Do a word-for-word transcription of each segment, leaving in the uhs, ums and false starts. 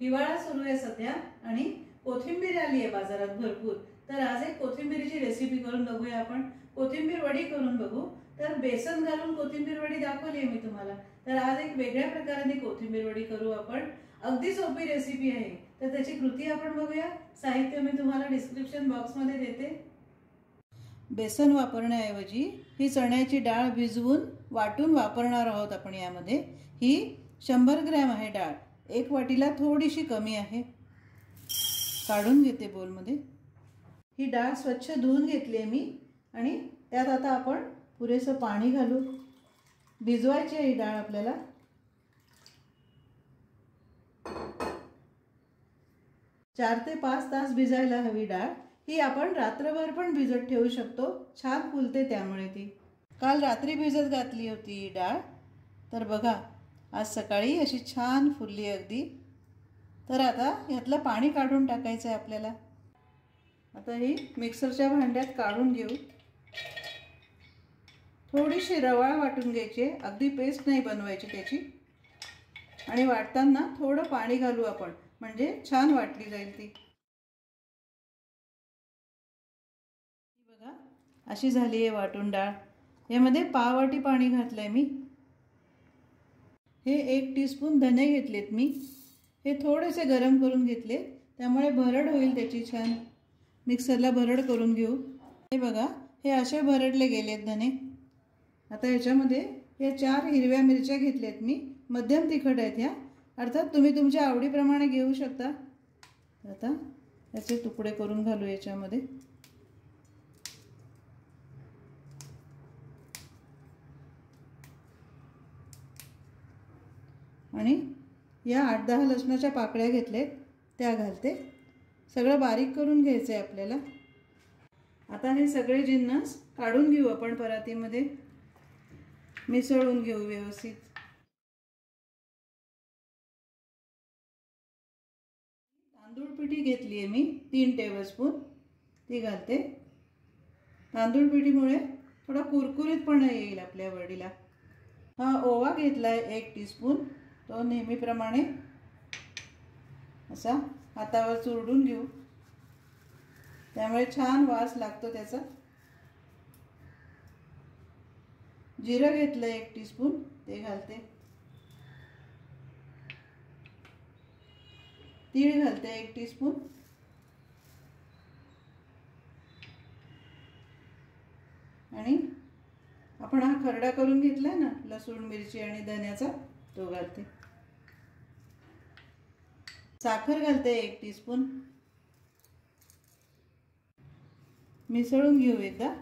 हिवाळा सुरू आहे सध्या आणि कोथिंबीर आली आहे बाजारात भरपूर। तर आज एक कोथिंबीरीची रेसिपी करून बघूया आपण। कोथिंबीर वडी करून बघू। तर बेसन घालून कोथिंबीर वडी दाखवली आहे मी तुम्हाला। तर आज एक वेगळ्या प्रकारे कोथिंबीर वडी करू आपण। अगदी सोपी रेसिपी आहे। तर त्याची कृती आपण बघूया। साहित्य मी तुम्हाला डिस्क्रिप्शन बॉक्स मध्ये देते। बेसन वापरण्याऐवजी ही चण्याची डाळ भिजवून वाटून वापरणार आहोत आपण। यामध्ये ही शंभर ग्रॅम आहे डाळ, एक वाटीला थोडीशी कमी आहे। काढून घेते बोलमध्ये। ही डाळ स्वच्छ धुवून घेतली आहे मी आणि त्यात आता आपण पुरेसं पाणी घालू। भिजवायची ही डाळ आपल्याला। चार ते पाच तास भिजायला हवी डाळ। ही आपण रात्रभर पण भिजत ठेवू शकतो, छान फुलते त्यामुळे ती। काल रात्री भिजत घातली होती डाळ, तर बघा आज सकाळी अशी छान फुलली अगदी। तर आता यातलं पाणी काढून टाकायचं आहे आपल्याला। आता ही मिक्सरच्या भांड्यात काढून घेऊ। थोडीशी रवाळ वाटून घ्यायची, अगदी पेस्ट नाही बनवायची त्याची। आणि वाटताना थोडं पाणी घालू आपण, म्हणजे छान वाटली जाईल ती। अशी झाली आहे वाटून डाळ। यामध्ये पाव वाटी पाणी घातलंय मी। हे एक टीस्पून धने घेतलेत मी। हे थोडेसे गरम करून घेतले, त्यामुळे भरड होईल त्याची छान। मिक्सरला भरड करून घेऊ। हे बघा हे असे भरडले गेलेत धने। आता याच्यामध्ये या चार हिरव्या मिरच्या घेतल्यात मी, मध्यम तिखट आहेत ह्या। अर्थात तुम्ही तुमच्या आवडीप्रमाणे घेऊ शकता। आता याचे तुकडे करून घालू याच्यामध्ये। आणि या आठ दहा लसणाच्या पाकळ्या घेतल्यात त्या घालते। सगळं बारीक करून घ्यायचं आहे आपल्याला। आता हे सगळे जिन्नस काढून घेऊ आपण, परातीमध्ये मिसळून घेऊ व्यवस्थित। तांदूळ पिठी घेतली आहे मी, तीन टेबलस्पून ती घालते। तांदूळ पिठीमुळे थोडा कुरकुरीतपणा येईल आपल्या वडीला। हा ओवा घेतला आहे एक टीस्पून, तो नेहमीप्रमाणे असा हातावर चुरडून घेऊ, त्यामुळे छान वास लागतो त्याचा। जिरं घेतलं एक टीस्पून, ते घालते। तीळ घालते एक टीस्पून। आणि आपण हा खरडा करून घेतलाय ना लसूण मिरची आणि धन्याचा, तो घालते। साखर घालते एक टीस्पून। मिसळून घेऊ एकदा।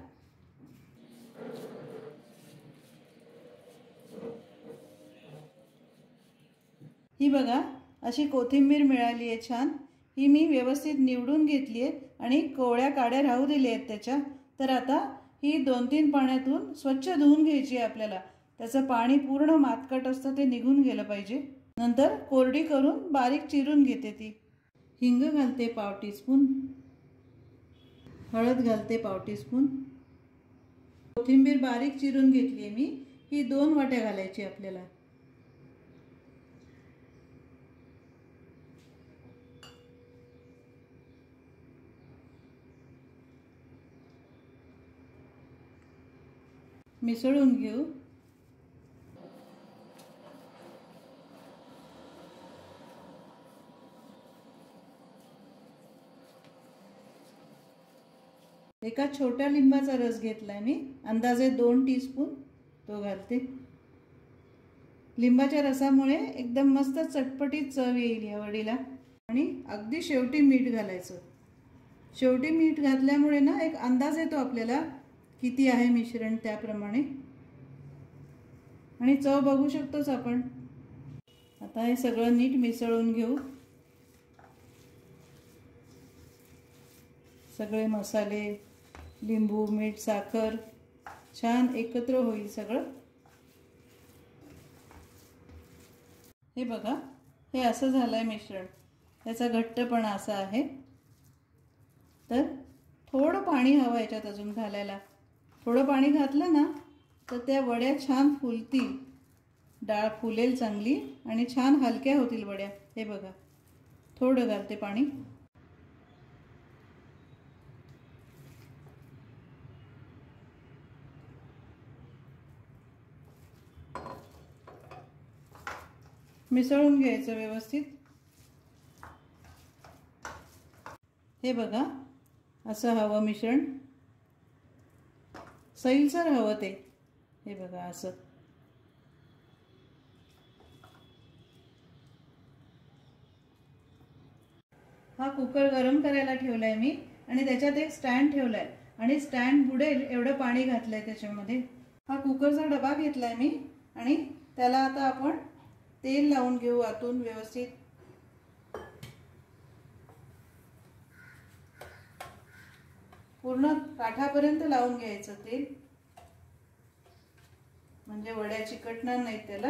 ही बघा अशी कोथिंबीर मिळाली आहे छान। ही मी व्यवस्थित निवडून घेतली आहे आणि कोवळ्या काड्या राहू दिल्या आहेत त्याच्या। तर आता ही दोन तीन पाण्यातून स्वच्छ धुवून घ्यायची आहे आपल्याला। त्याचं पाणी पूर्ण मातकट असतं, ते निघून गेलं पाहिजे। नंतर कोरडी करून बारीक चिरून घेते ती। हिंग घालते पाव टीस्पून, हळद घालते पाव टीस्पून। कोथिंबीर बारीक चिरून घेतली मी, ही दोन वाट्या घालायची आपल्याला। मिसळून घेऊ। एका छोट्या लिंबाचा रस घेतलाय मी, अंदाजे दोन टीस्पून, तो घालते। लिंबाच्या रसामुळे एकदम मस्त चटपटीत चव येईल या वडीला। आणि अगदी शेवटी मीठ घालायचं। शेवटी मीठ घातल्यामुळे ना एक अंदाज येतो आपल्याला किती आहे मिश्रण त्याप्रमाणे, आणि चव बघू शकतोच आपण। आता हे सगळं नीट मिसळून घेऊ। सगळे मसाले, लिंबू, मीठ, साखर छान एकत्र होईल सगळं। हे बघा हे असं झालंय मिश्रण, त्याचा घट्टपणा असा आहे। तर थोडं पाणी हवं याच्यात अजून घालायला। थोडं पाणी घातलं ना तर त्या वड्या छान फुलतील, डाळ फुलेल चांगली आणि छान हलक्या होतील वड्या। हे बघा थोडं घालते पाणी। मिसळून घ्यायचं व्यवस्थित। हे बघा असं हवं मिश्रण, सैलसर हवं ते। हे बघा असं हा कुकर गरम करायला ठेवलाय मी आणि त्याच्यात एक स्टँड ठेवलाय आणि स्टँड बुडेल एवढं पाणी घातलंय त्याच्यामध्ये। हा कुकरचा डबा घेतलाय मी आणि त्याला आता आपण तेल लावून घेऊ आतून व्यवस्थित। पूर्ण काठापर्यंत लावून घ्यायचं तेल, म्हणजे वड्या चिकटणार नाहीत त्याला।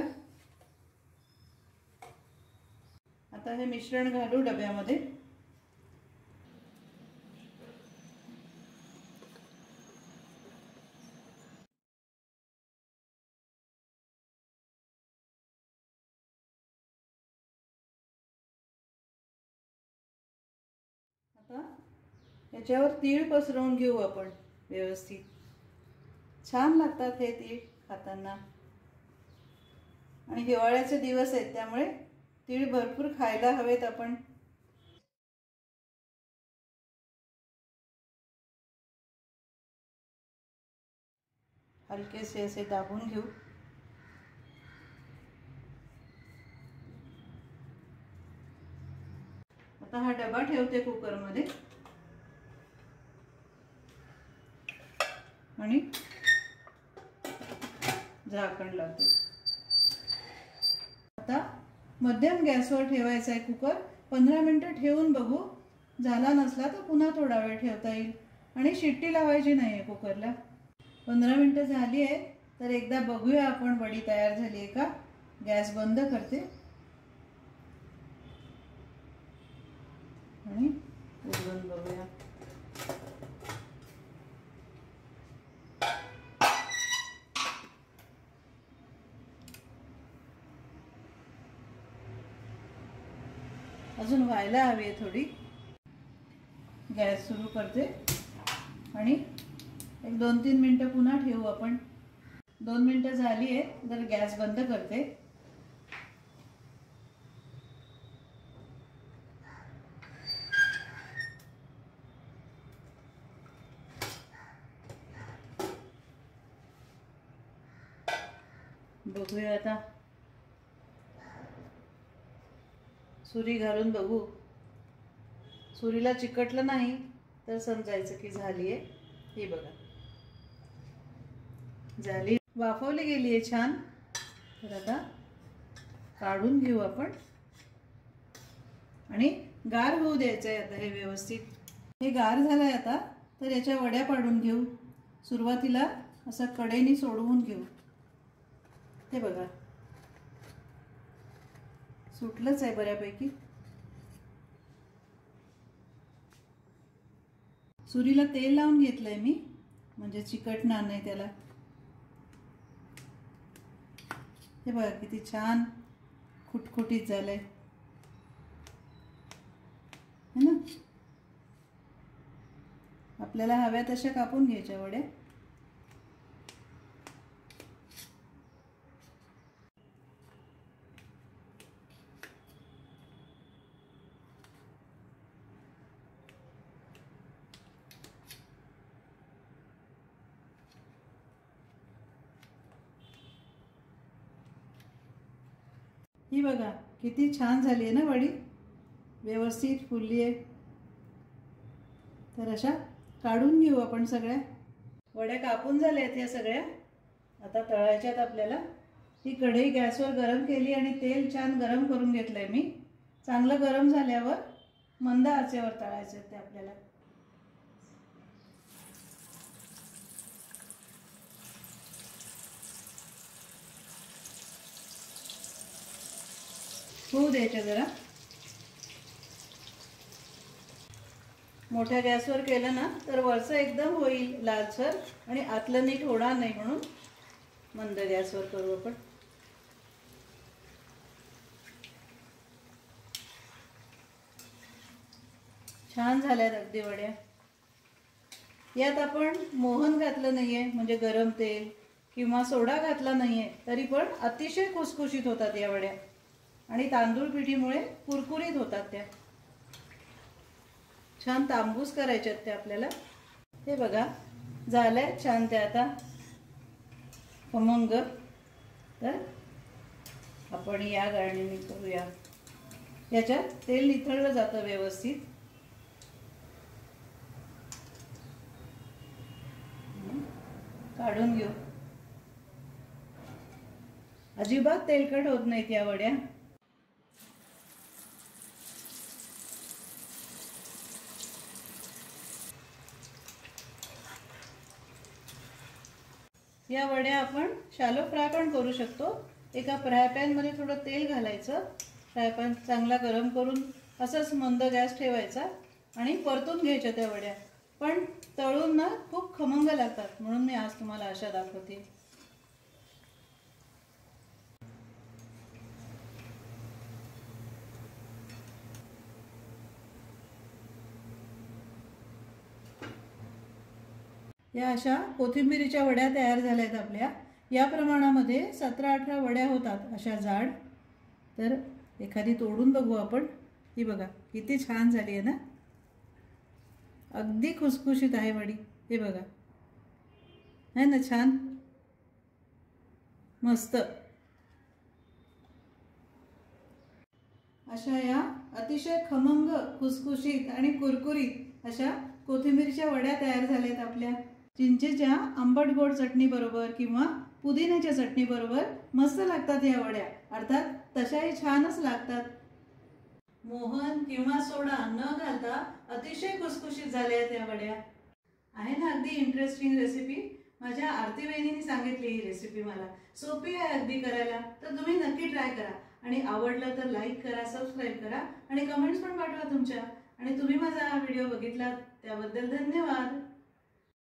आता हे मिश्रण घालू डब्यामध्ये। याच्यावर तीळ पसरवून घेऊ आपण व्यवस्थित। छान लागतात हे तीळ खाताना आणि हिवाळ्याचे दिवस आहेत त्यामुळे तीळ भरपूर खायला हवेत आपण। हलकेसे असे दाबून घेऊ। आता हा डबा ठेवते कुकर मध्ये आणि झाकण लावते। आता मध्यम गॅसवर ठेवायचा आहे कुकर। पंधरा मिनिटं ठेवून बघू, झाला नसला तर पुन्हा थोडा वेळ ठेवता येईल आणि शिट्टी लावायची नाही आहे कुकरला। पंधरा मिनिटं झाली आहे तर एकदा बघूया आपण वडी तयार झाली आहे का। गॅस बंद करते आणि उघडून बघूया। अजून व्हायला हवी आहे थोडी। गॅस सुरू करते आणि एक दोन तीन मिनटं पुन्हा ठेवू आपण। दोन मिनटं झाली आहे तर गॅस बंद करते। बघूया आता सुरी घालून बघू, सुरीला चिकटलं नाही तर समजायचं की झाली आहे। हे बघा झाली, वाफवली गेली आहे छान। तर आता काढून घेऊ आपण आणि गार होऊ द्यायचं आहे आता हे व्यवस्थित। हे गार झालं आहे आता तर याच्या वड्या पाडून घेऊ। सुरुवातीला असं कडेने सोडवून घेऊ। हे बघा सुटलंच आहे बऱ्यापैकी। सुरीला तेल लावून घेतलंय मी म्हणजे चिकटणार नाही त्याला। हे बघा किती छान खुटखुटीत झालंय है ना। आपल्याला हव्या तशा कापून घ्यायच्या वड्या। ही बघा किती छान झाली आहे ना वडी, व्यवस्थित फुलली आहे। तर अशा काढून घेऊ आपण सगळ्या वड्या। कापून झाल्या आहेत या सगळ्या। आता तळायच्यात आपल्याला। ही कढई गॅसवर गरम केली आणि तेल छान गरम करून घेतलं आहे मी। चांगलं गरम झाल्यावर मंद आचेवर तळायचं ते आपल्याला। होऊ द्यायच्या जरा। मोठ्या गॅसवर केलं ना तर वरचं एकदम होईल लालसर आणि आतलं नीट होणार नाही, म्हणून मंद गॅसवर करू आपण। छान झाल्यात अगदी वड्या। यात आपण मोहन घातलं नाहीये, म्हणजे गरम तेल किंवा सोडा घातला नाहीये, तरी पण अतिशय खुसखुशीत होतात या वड्या आणि तांदूळ पिठीमुळे कुरकुरीत होतात त्या। छान तांबूस करायच्यात त्या आपल्याला। हे बघा झाले छान ते आता खमंग। तर आपण या गाळणीने करूया, याच्यात तेल निथळलं जातं व्यवस्थित। काढून घेऊ, अजिबात तेलकट होत नाहीत या वड्या। या वड्या आपण शालो फ्राय पण करू शकतो। एका फ्राय पॅन मध्ये थोडं तेल घालायचं, फ्राय पॅन चांगला गरम करून असंच मंद गॅस ठेवायचा आणि परतून घ्यायच्या त्या वड्या। पण तळून ना खूप खमंग लागतात, म्हणून मी आज तुम्हाला अशा दाखवते। या अशा कोथिंबिरीच्या वड्या तयार झाल्या आहेत आपल्या। या प्रमाणामध्ये सतरा अठरा वड्या होतात अशा जाड। तर एखादी तोडून बघू आपण। ही बघा किती छान झाली आहे ना, अगदी खुसखुशीत आहे वडी। हे बघा आहे ना छान मस्त। अशा या अतिशय खमंग खुसखुशीत आणि कुरकुरीत अशा कोथिंबीरच्या वड्या तयार झाल्यात आपल्या। चिंचेच्या आंबट गोड चटणी बरोबर किंवा पुदिन्याच्या चटणी बरोबर मस्त लागतात या वड्या। अर्थात तशाही छानच लागतात। मोहन किंवा सोडा न घालता अतिशय खुसखुशीत झाल्यात या वड्या। आहे ना अगदी इंटरेस्टिंग रेसिपी। माझ्या आरती वहिनीने सांगितली ही रेसिपी मला, सोपी आहे अगदी करायला। तर तुम्ही नक्की ट्राय करा आणि आवडलं तर लाईक करा, सबस्क्राईब करा आणि कमेंट्स पण पाठवा तुमच्या। आणि तुम्ही माझा हा व्हिडिओ बघितलात त्याबद्दल धन्यवाद।